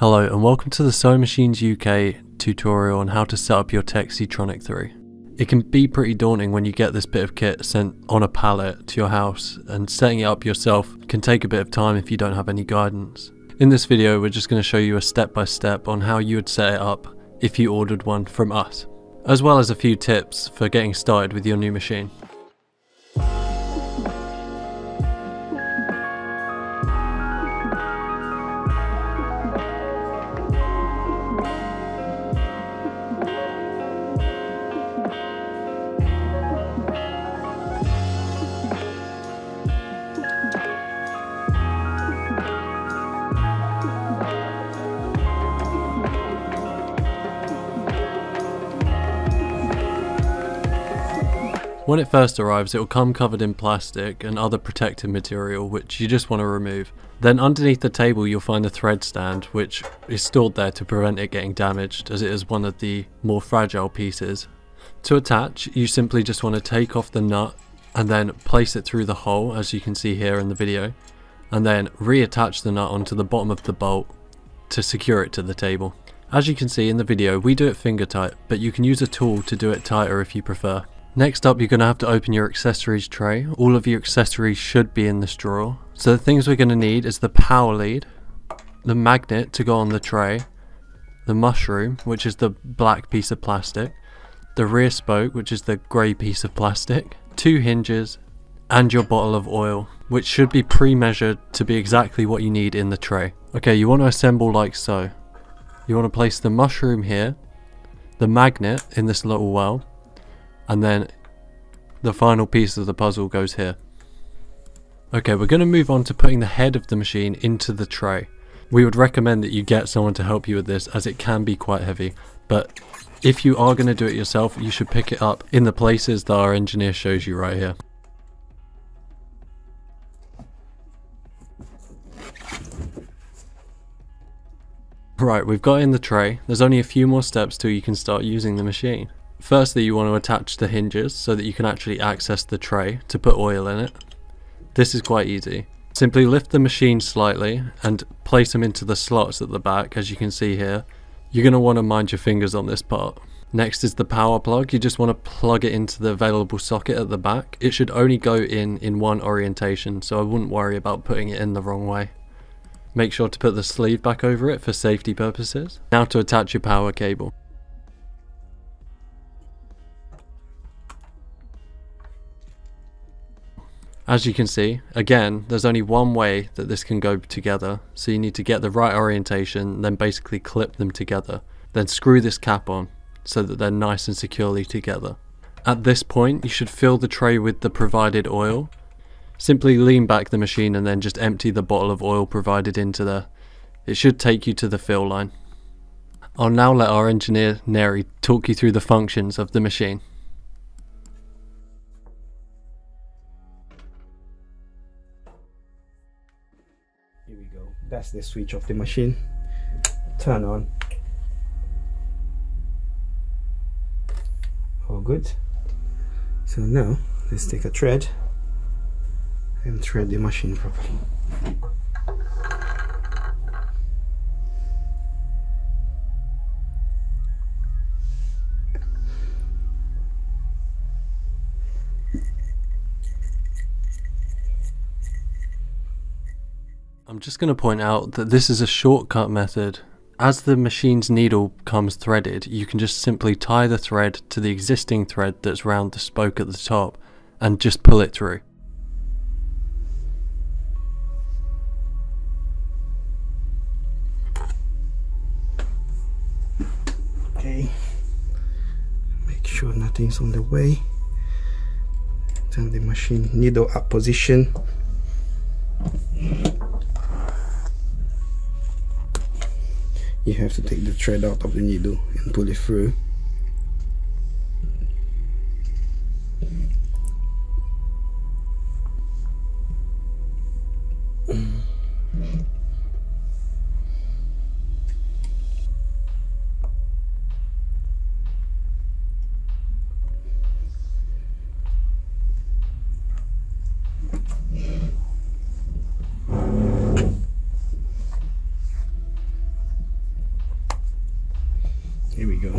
Hello and welcome to the Sewing Machines UK tutorial on how to set up your Texi Tronic 3. It can be pretty daunting when you get this bit of kit sent on a pallet to your house, and setting it up yourself can take a bit of time if you don't have any guidance. In this video we're just going to show you a step-by-step on how you would set it up if you ordered one from us, as well as a few tips for getting started with your new machine. When it first arrives, it will come covered in plastic and other protective material which you just want to remove. Then underneath the table you'll find the thread stand, which is stored there to prevent it getting damaged, as it is one of the more fragile pieces. To attach, you simply just want to take off the nut and then place it through the hole, as you can see here in the video, and then reattach the nut onto the bottom of the bolt to secure it to the table. As you can see in the video, we do it finger tight, but you can use a tool to do it tighter if you prefer. Next up, you're going to have to open your accessories tray. All of your accessories should be in this drawer. So the things we're going to need is the power lead, the magnet to go on the tray, the mushroom, which is the black piece of plastic, the rear spoke, which is the grey piece of plastic, two hinges, and your bottle of oil, which should be pre-measured to be exactly what you need in the tray. Okay, you want to assemble like so. You want to place the mushroom here, the magnet in this little well, and then the final piece of the puzzle goes here. Okay, we're going to move on to putting the head of the machine into the tray. We would recommend that you get someone to help you with this, as it can be quite heavy, but if you are going to do it yourself, you should pick it up in the places that our engineer shows you right here. Right, we've got in the tray. There's only a few more steps till you can start using the machine. Firstly, you want to attach the hinges so that you can actually access the tray to put oil in it. This is quite easy. Simply lift the machine slightly and place them into the slots at the back, as you can see here. You're going to want to mind your fingers on this part. Next is the power plug. You just want to plug it into the available socket at the back. It should only go in one orientation, so I wouldn't worry about putting it in the wrong way. Make sure to put the sleeve back over it for safety purposes. Now to attach your power cable. As you can see, again, there's only one way that this can go together, so you need to get the right orientation, then basically clip them together. Then screw this cap on so that they're nice and securely together. At this point, you should fill the tray with the provided oil. Simply lean back the machine and then just empty the bottle of oil provided into there. It should take you to the fill line. I'll now let our engineer, Neri, talk you through the functions of the machine. That's the switch of the machine. Turn on. All good. So now let's take a thread and thread the machine properly. I'm just going to point out that this is a shortcut method. As the machine's needle comes threaded, you can just simply tie the thread to the existing thread that's round the spoke at the top and just pull it through. Okay, make sure nothing's on the way. Turn the machine needle up position. You have to take the thread out of the needle and pull it through. Here we go.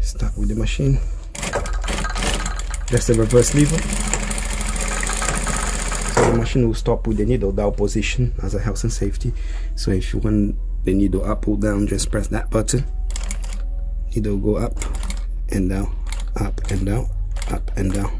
Start with the machine. That's the reverse lever. So the machine will stop with the needle down position as a health and safety. So if you want the needle up or down, just press that button. Needle go up and down, up and down, up and down.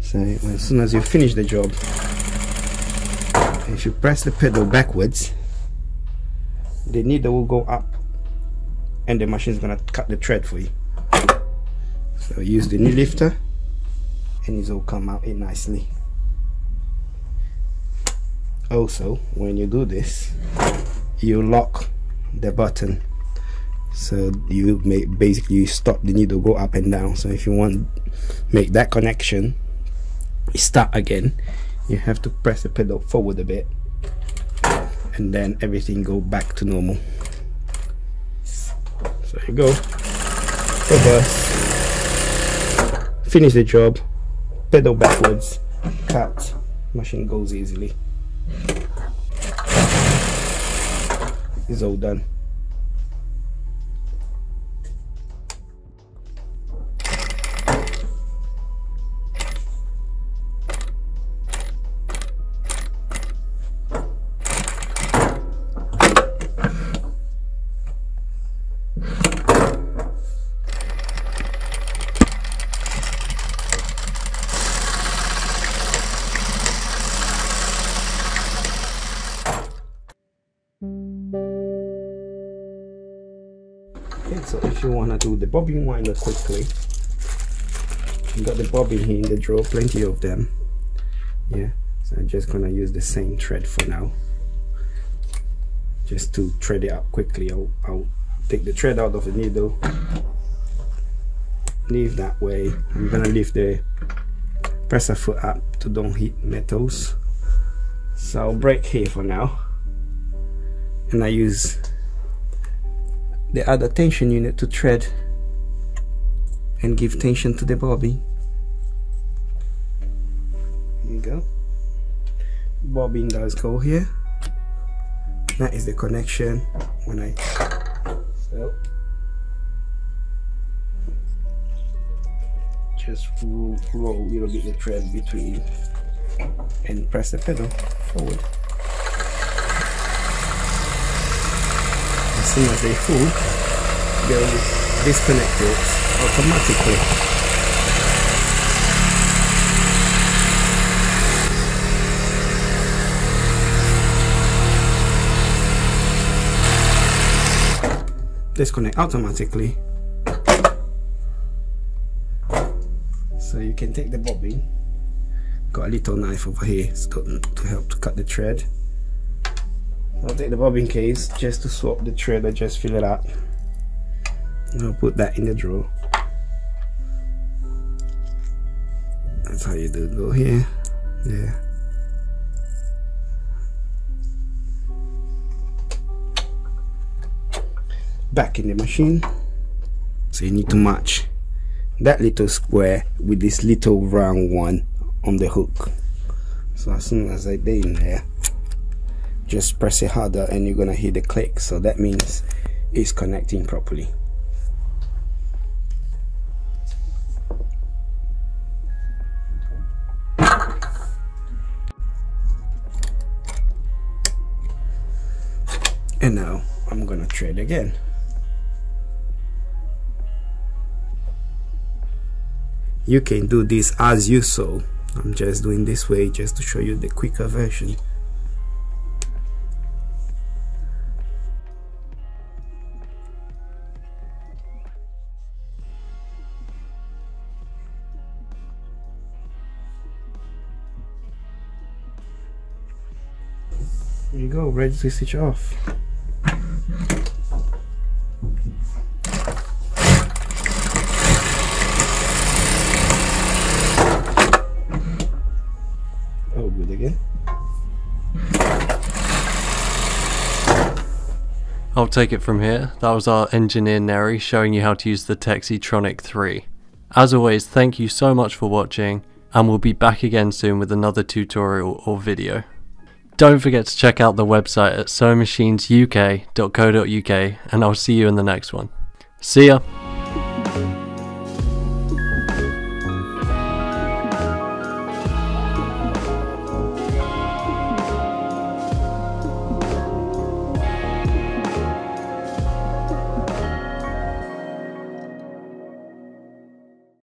So as soon as you finish the job, if you press the pedal backwards, the needle will go up and the machine is going to cut the thread for you. So use the knee lifter and it will come out in nicely. Also, when you do this, you lock the button, so you basically stop the needle go up and down. So if you want make that connection, start again, you have to press the pedal forward a bit and then everything go back to normal. So you go reverse, finish the job, pedal backwards, cut, machine goes easily. It's all done. So if you want to do the bobbin winder quickly, you got the bobbin here in the drawer, plenty of them. Yeah, so I'm just gonna use the same thread for now, just to thread it up quickly. I'll take the thread out of the needle, leave that way. I'm gonna leave the presser foot up to don't hit metals, so I'll break here for now, and I use the other tension unit to thread and give tension to the bobbin. Here you go. Bobbin does go here. That is the connection when I so just roll a little bit of thread between and press the pedal forward. As soon as they full, they will disconnect it automatically. Disconnect automatically. So you can take the bobbin. Got a little knife over here to help to cut the thread. I'll take the bobbin case just to swap the thread. I just fill it up and I'll put that in the drawer. That's how you do it. Go here, yeah. Back in the machine. So you need to match that little square with this little round one on the hook. So as soon as I get in there, just press it harder and you're gonna hear the click, so that means it's connecting properly. And now I'm gonna thread again. You can do this as you sew. I'm just doing this way just to show you the quicker version. There you go, ready to switch off. Oh, good again. I'll take it from here. That was our engineer Neri showing you how to use the Texi Tronic 3. As always, thank you so much for watching, and we'll be back again soon with another tutorial or video. Don't forget to check out the website at sewingmachinesuk.co.uk, and I'll see you in the next one. See ya!